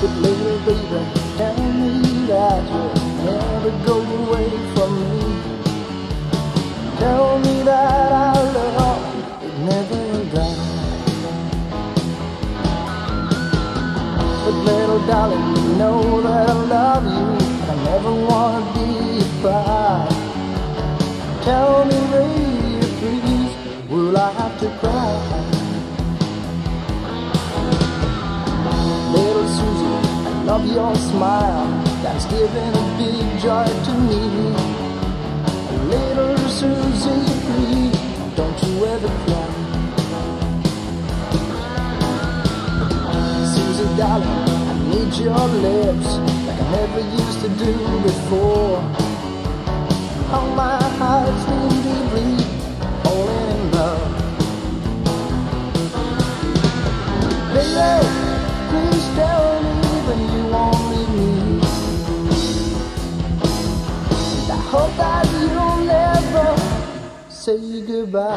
But later, baby, tell me that you'll never go away from me. Tell me that our love would never die. But little darling, you know that I love you, and I never want to be by. Tell me, baby, please, will I have to cry? Little Suzie, I love your smile, that's giving a big joy to me. Little Suzie, please, don't you ever cry. Suzie darling, I need your lips like I never used to do before. Oh, my heart's been deeply falling in love. Baby, please tell me when you only need me. I hope that you'll never say goodbye. Oh,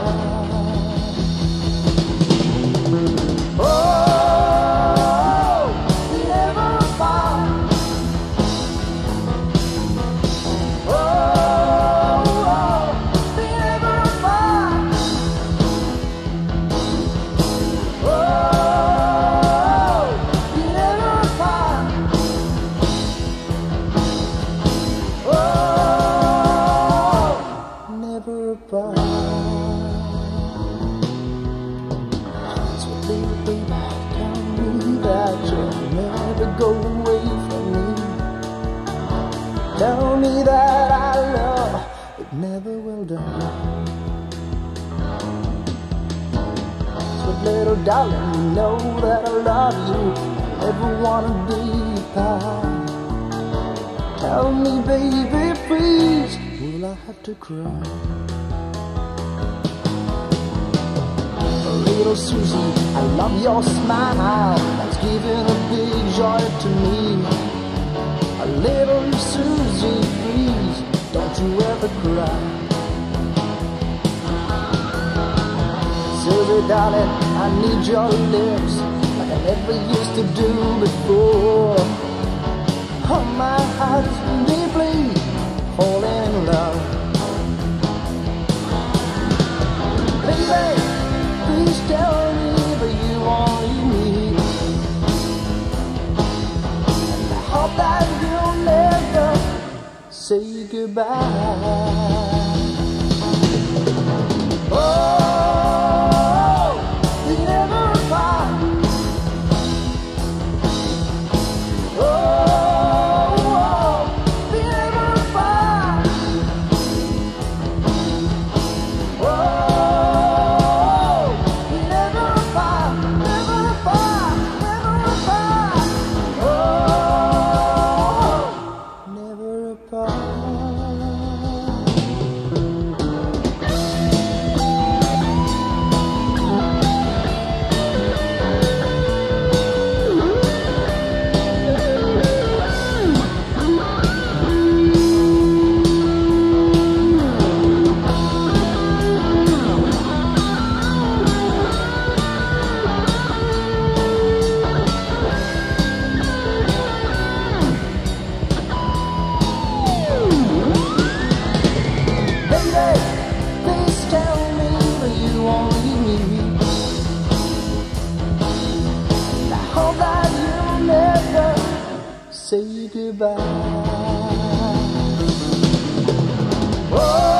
go away from me. Tell me that our love, it never will die. But little darling, you know that I love you, I never want to be apart. Tell me baby please, will I have to cry? Little Suzie, I love your smile, that's giving a big joy to me. A little Suzie, please, don't you ever cry. Suzie darling, I need your lips like I never used to do before. Oh, my heart's deeply falling in love. Baby, please tell me that you all you need. And I hope that you'll never say goodbye. Oh, say goodbye. Whoa.